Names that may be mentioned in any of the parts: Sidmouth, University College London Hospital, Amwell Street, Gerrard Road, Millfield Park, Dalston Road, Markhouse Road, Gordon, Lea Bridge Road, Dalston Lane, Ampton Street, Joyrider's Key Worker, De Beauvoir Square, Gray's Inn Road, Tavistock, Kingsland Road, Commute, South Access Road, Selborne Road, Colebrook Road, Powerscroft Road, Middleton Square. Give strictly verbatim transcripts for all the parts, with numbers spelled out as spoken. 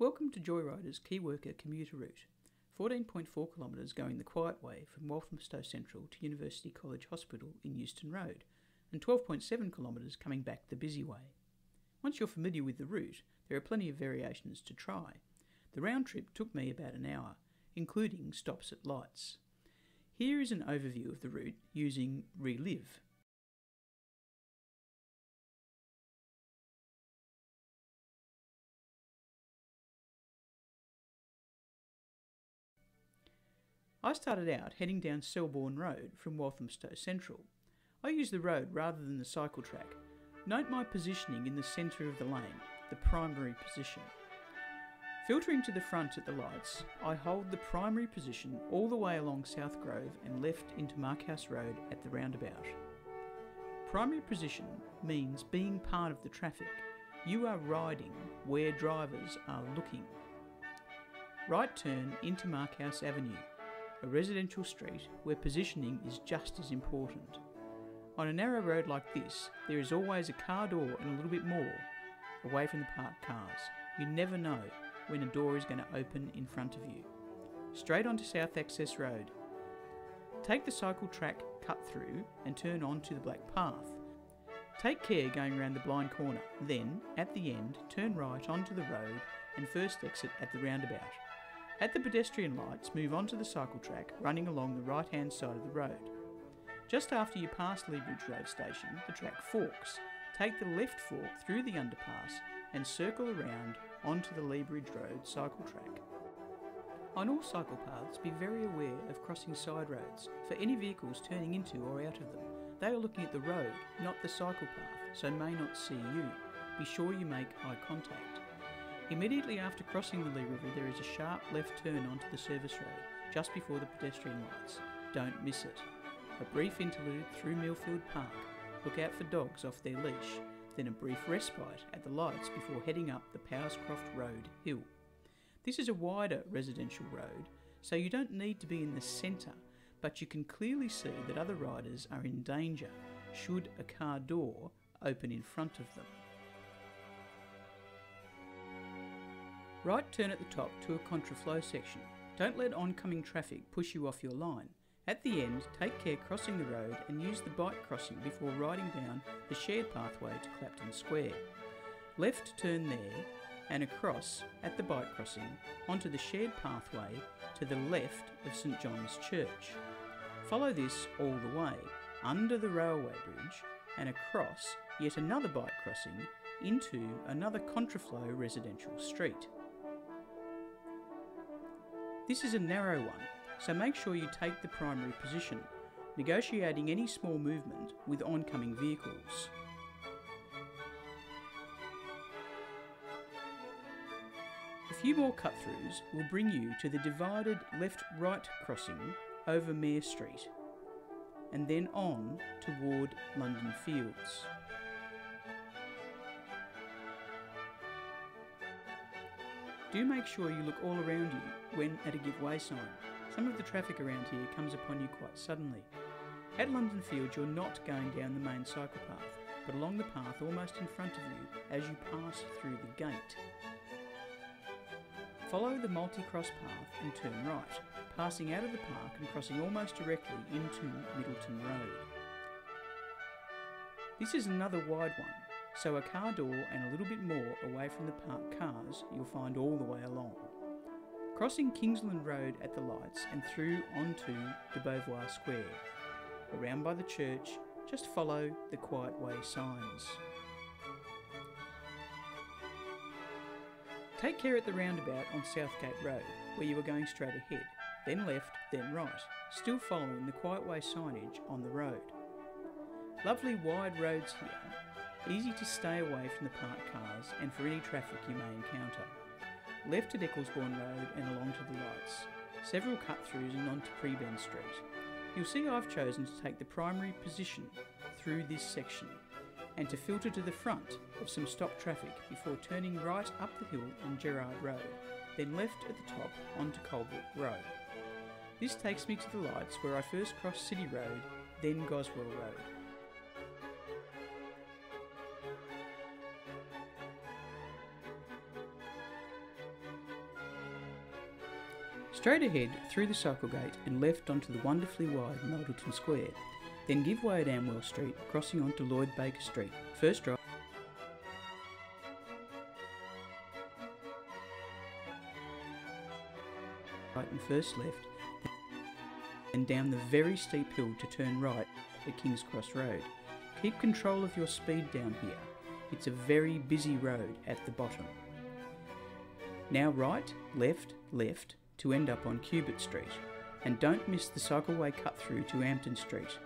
Welcome to Joyrider's Key Worker commuter route, fourteen point four kilometres going the quiet way from Walthamstow Central to University College Hospital in Euston Road, and twelve point seven kilometres coming back the busy way. Once you're familiar with the route, there are plenty of variations to try. The round trip took me about an hour, including stops at lights. Here is an overview of the route using Relive. I started out heading down Selborne Road from Walthamstow Central. I used the road rather than the cycle track. Note my positioning in the centre of the lane, the primary position. Filtering to the front at the lights, I hold the primary position all the way along South Grove and left into Markhouse Road at the roundabout. Primary position means being part of the traffic. You are riding where drivers are looking. Right turn into Markhouse Avenue, a residential street where positioning is just as important. On a narrow road like this, there is always a car door and a little bit more away from the parked cars. You never know when a door is going to open in front of you. Straight onto South Access Road. Take the cycle track cut through and turn onto the black path. Take care going around the blind corner, then at the end turn right onto the road and first exit at the roundabout. At the pedestrian lights, move onto the cycle track running along the right-hand side of the road. Just after you pass Lea Bridge Road station, the track forks. Take the left fork through the underpass and circle around onto the Lea Bridge Road cycle track. On all cycle paths, be very aware of crossing side roads for any vehicles turning into or out of them. They are looking at the road, not the cycle path, so may not see you. Be sure you make eye contact. Immediately after crossing the Lee River, there is a sharp left turn onto the service road, just before the pedestrian lights. Don't miss it. A brief interlude through Millfield Park. Look out for dogs off their leash. Then a brief respite at the lights before heading up the Powerscroft Road hill. This is a wider residential road, so you don't need to be in the centre, but you can clearly see that other riders are in danger should a car door open in front of them. Right turn at the top to a contraflow section. Don't let oncoming traffic push you off your line. At the end, take care crossing the road and use the bike crossing before riding down the shared pathway to Clapton Square. Left turn there and across at the bike crossing onto the shared pathway to the left of St John's Church. Follow this all the way, under the railway bridge and across yet another bike crossing into another contraflow residential street. This is a narrow one, so make sure you take the primary position, negotiating any small movement with oncoming vehicles. A few more cut-throughs will bring you to the divided left-right crossing over Mare Street, and then on toward London Fields. Do make sure you look all around you when at a give way sign. Some of the traffic around here comes upon you quite suddenly. At London Fields, you're not going down the main cycle path, but along the path almost in front of you as you pass through the gate. Follow the multi-cross path and turn right, passing out of the park and crossing almost directly into Middleton Road. This is another wide one, so a car door and a little bit more away from the parked cars you'll find all the way along. Crossing Kingsland Road at the lights and through onto De Beauvoir Square. Around by the church, just follow the quiet way signs. Take care at the roundabout on Southgate Road, where you are going straight ahead, then left, then right, still following the quiet way signage on the road. Lovely wide roads here. Easy to stay away from the parked cars and for any traffic you may encounter. Left to Ecclesbourne Road and along to the lights. Several cut-throughs and on to Prebend Street. You'll see I've chosen to take the primary position through this section and to filter to the front of some stop traffic before turning right up the hill on Gerrard Road, then left at the top onto Colebrook Road. This takes me to the lights where I first cross City Road, then Goswell Road. Straight ahead, through the cycle gate and left onto the wonderfully wide Middleton Square. Then give way at Amwell Street, crossing onto Lloyd Baker Street. First drive. Right and first left, and down the very steep hill to turn right at King's Cross Road. Keep control of your speed down here. It's a very busy road at the bottom. Now right, left, left to end up on Cubitt Street, and don't miss the cycleway cut through to Ampton Street.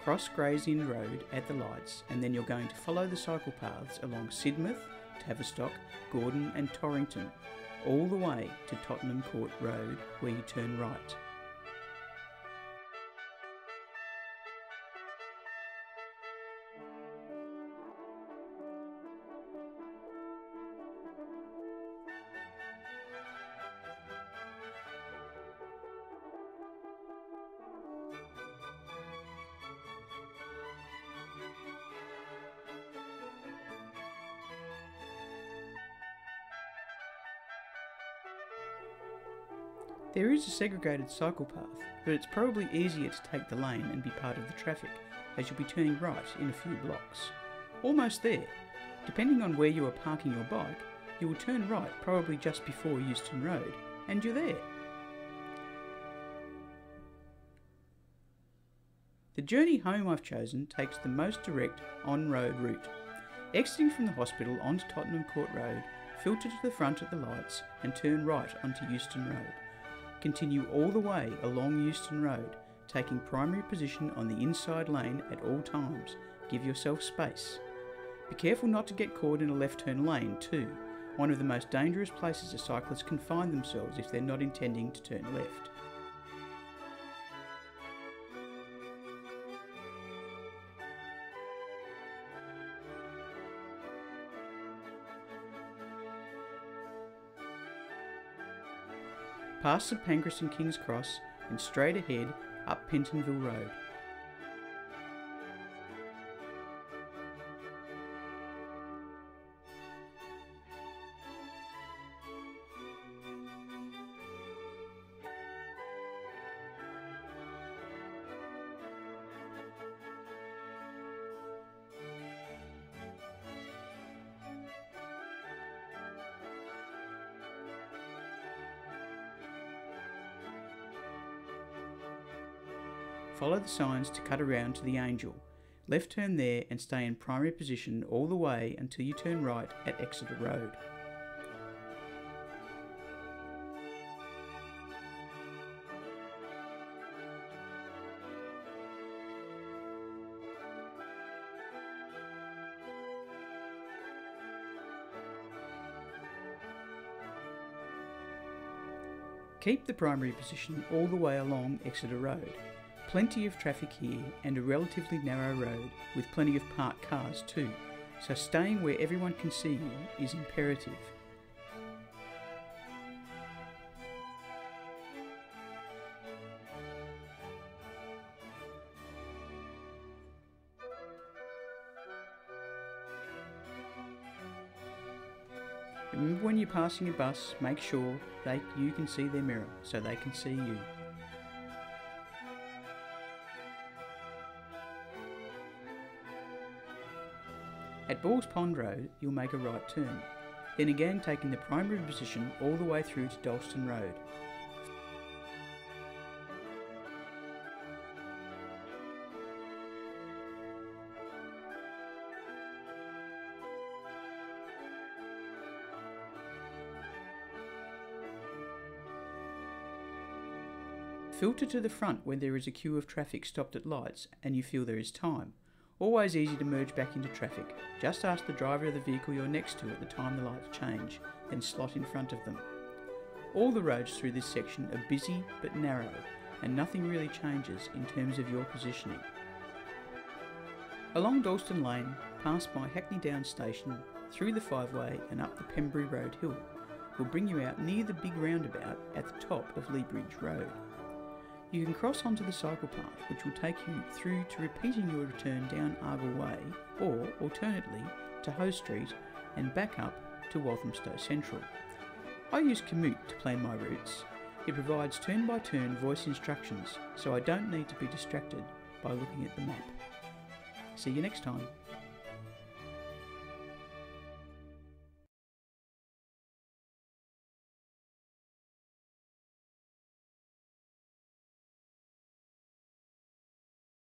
Cross Gray's Inn Road at the lights, and then you're going to follow the cycle paths along Sidmouth, Tavistock, Gordon and Torrington, all the way to Tottenham Court Road, where you turn right. There is a segregated cycle path, but it's probably easier to take the lane and be part of the traffic, as you'll be turning right in a few blocks. Almost there. Depending on where you are parking your bike, you will turn right probably just before Euston Road, and you're there. The journey home I've chosen takes the most direct on-road route. Exiting from the hospital onto Tottenham Court Road, filter to the front at the lights and turn right onto Euston Road. Continue all the way along Euston Road, taking primary position on the inside lane at all times. Give yourself space. Be careful not to get caught in a left turn lane too, one of the most dangerous places a cyclist can find themselves if they're not intending to turn left. Past St Pancras and King's Cross and straight ahead up Pentonville Road. Follow the signs to cut around to the Angel. Left turn there and stay in primary position all the way until you turn right at Exeter Road. Keep the primary position all the way along Exeter Road. Plenty of traffic here and a relatively narrow road with plenty of parked cars too, so staying where everyone can see you is imperative. Remember, when you're passing a bus, make sure that you can see their mirror so they can see you. At Balls Pond Road, you'll make a right turn, then again taking the primary position all the way through to Dalston Road. Filter to the front when there is a queue of traffic stopped at lights and you feel there is time. Always easy to merge back into traffic. Just ask the driver of the vehicle you're next to at the time the lights change, then slot in front of them. All the roads through this section are busy but narrow, and nothing really changes in terms of your positioning. Along Dalston Lane, past by Hackney Downs Station, through the Five-Way and up the Pembury Road Hill, will bring you out near the big roundabout at the top of Lea Bridge Road. You can cross onto the cycle path, which will take you through to repeating your return down Argyle Way, or alternately to Hoe Street and back up to Walthamstow Central. I use Commute to plan my routes, It provides turn-by-turn voice instructions, so I don't need to be distracted by looking at the map. See you next time.